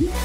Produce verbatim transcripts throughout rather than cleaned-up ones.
I should know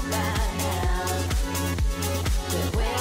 by now that where I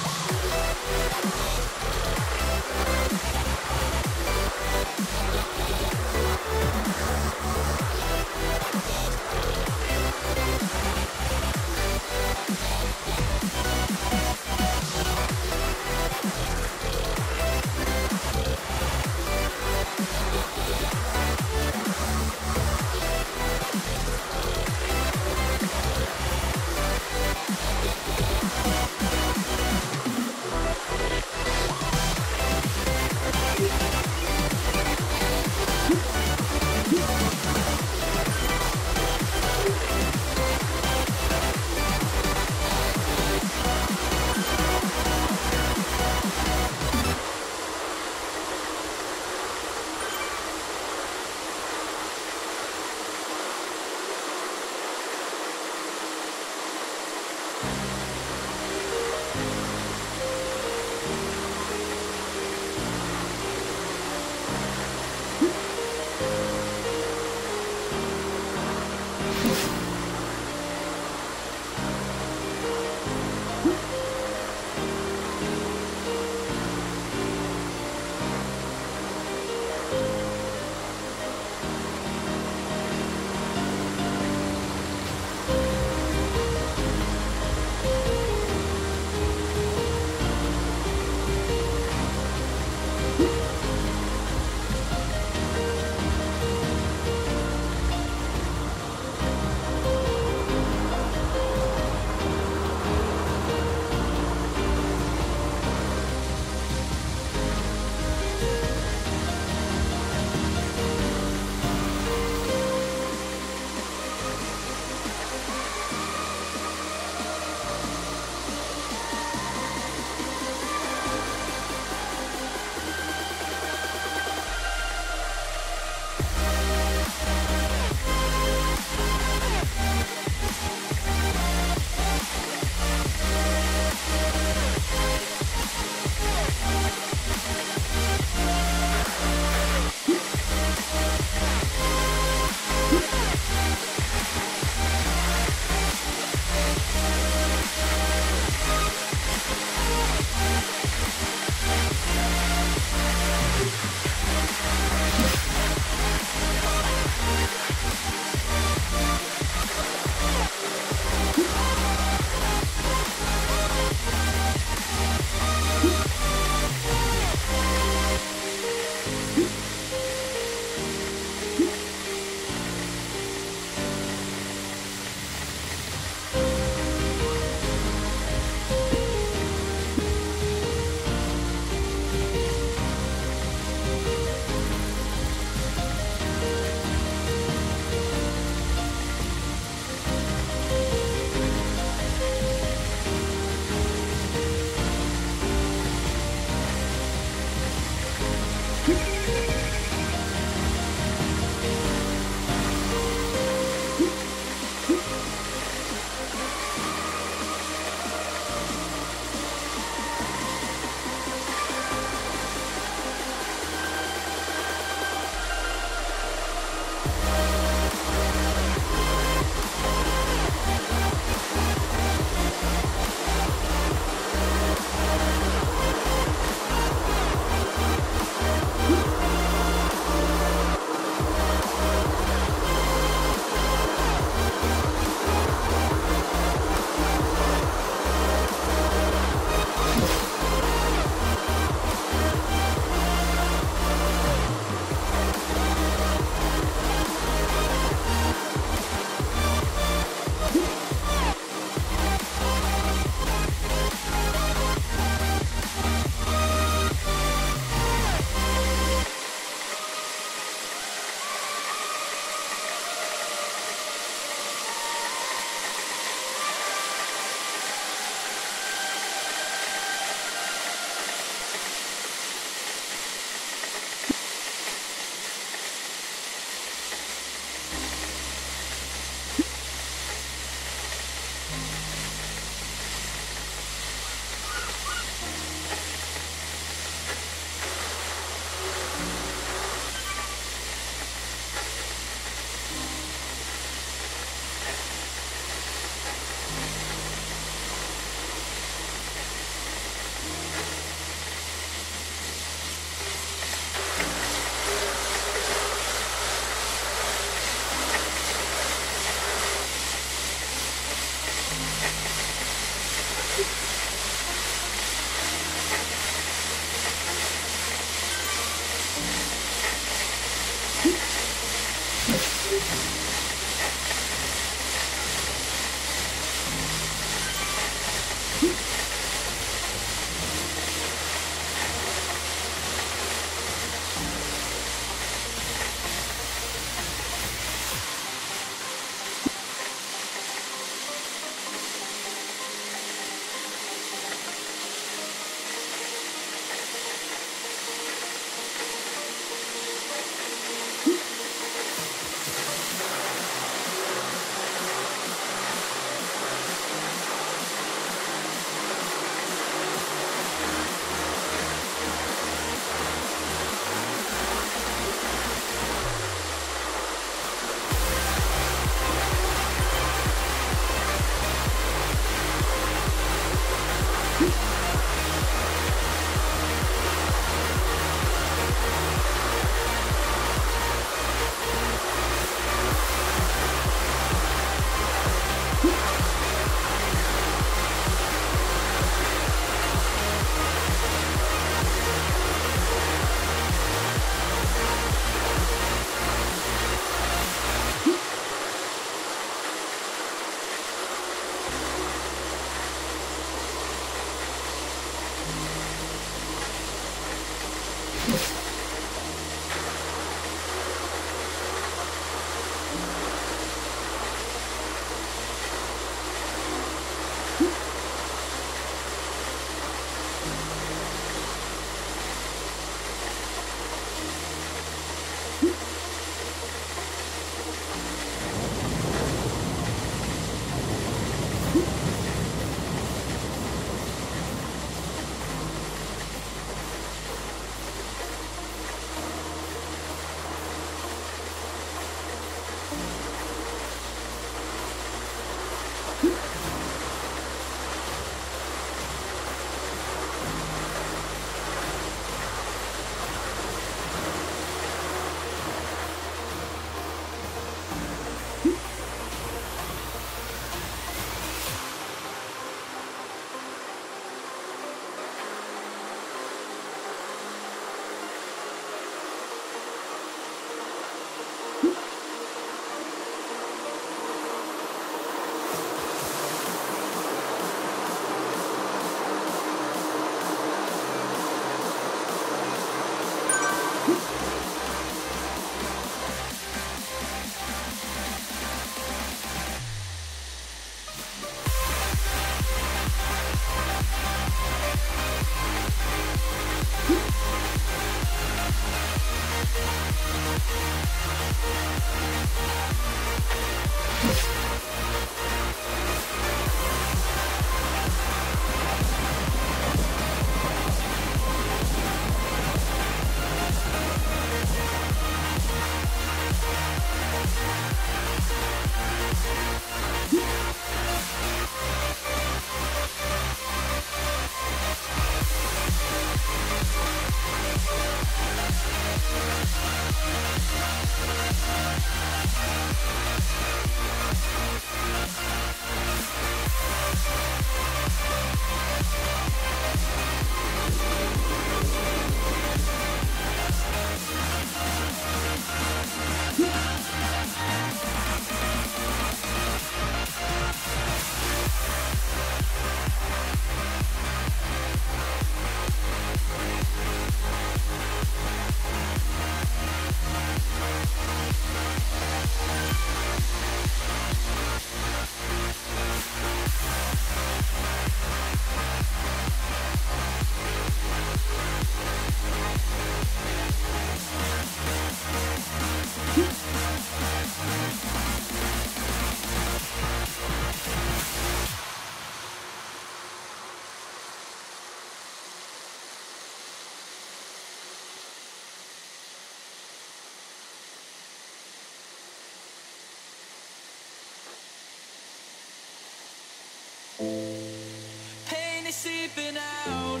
Seeping out,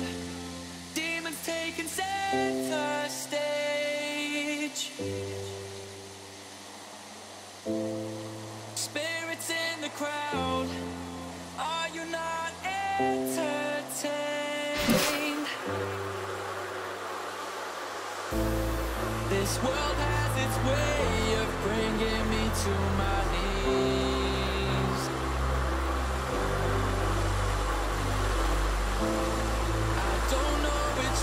demons taking center stage, spirits in the crowd, are you not entertained? This world has its way of bringing me to my knees.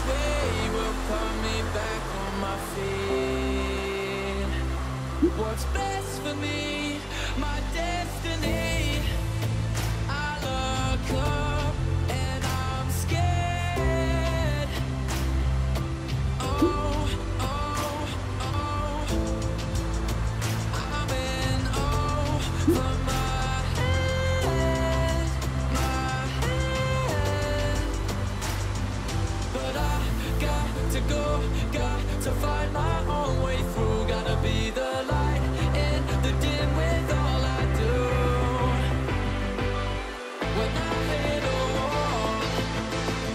They will put me back on my feet. What's best for me, my destiny. I look up and I'm scared. Oh, oh, oh, I'm in awe from my head, my head. But I got to go, got to find my own way through. Gotta be the light in the dim with all I do. When I hit a wall,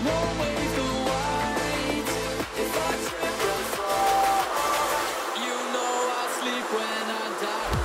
won't wave the white. If I trip and fall, you know I'll sleep when I die.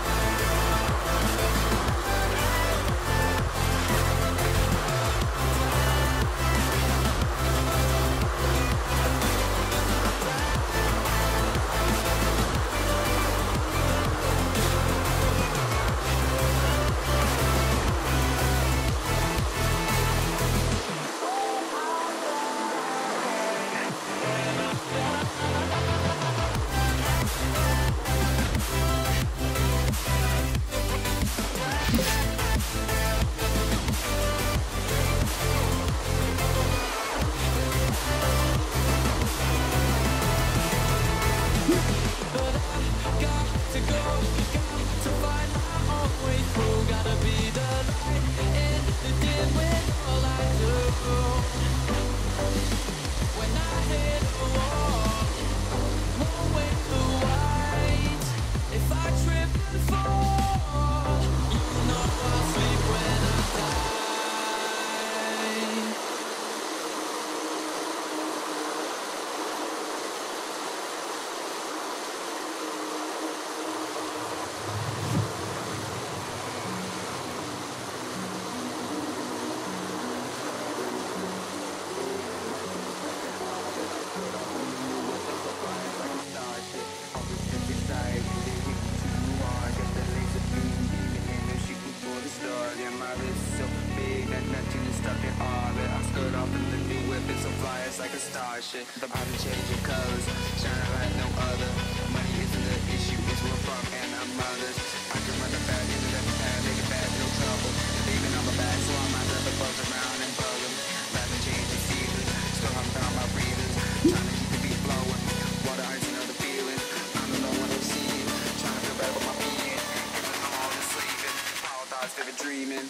just like a star shit. The bottom changing colors, shining like no other. Money isn't the issue, it's real fuck and I'm mothers. I can run the bad, even if I'm bad, make it bad, no trouble. Leaving on the back, so I'm out of the buzz around and buzzing. Life is changing seasons, so I'm down my breathing. Trying to keep the beat flowing, water ice and other feelings. I'm the one who's seeing, trying to feel better with my being. Even though all is sleeping, all thoughts vivid dreaming.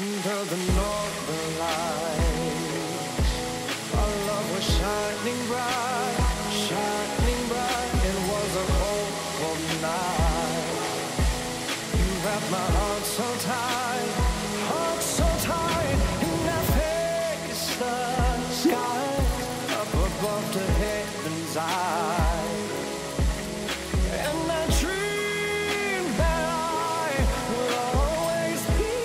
Under the northern lights, our love was shining bright, shining bright. It was a cold, cold night. You wrapped my heart so tight, heart so tight. In that fake sky, up above the heaven's eye. And I dream that I will always be.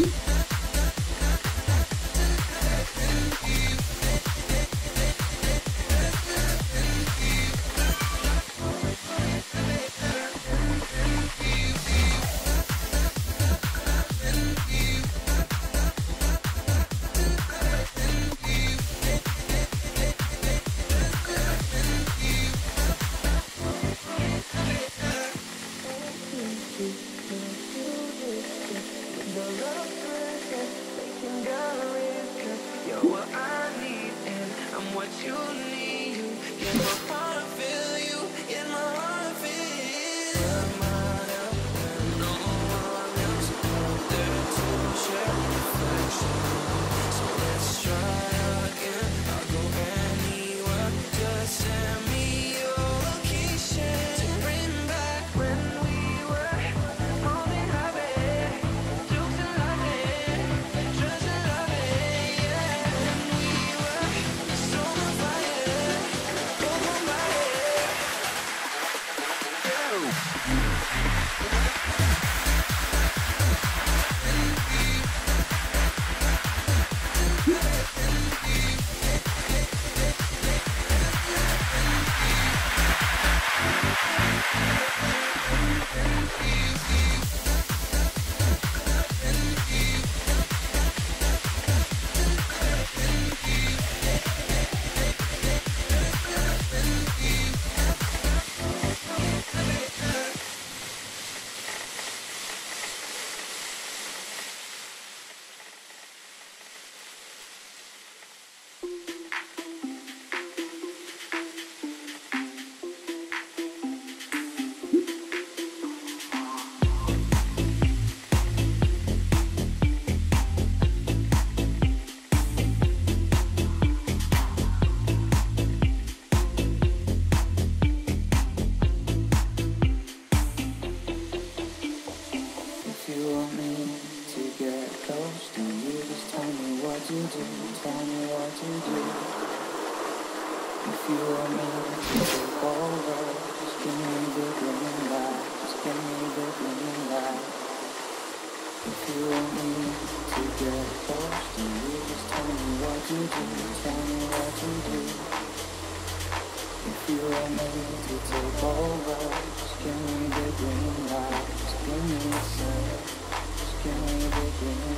Give me the green light, just give me the sun, just give me the green light.